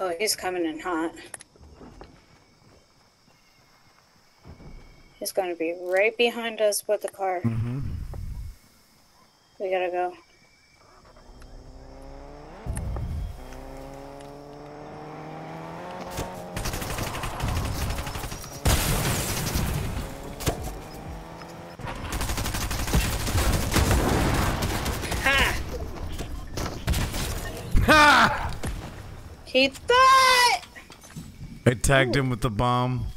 Oh, he's coming in hot. He's going to be right behind us with the car. Mm-hmm. We gotta go. He thought I tagged him with the bomb.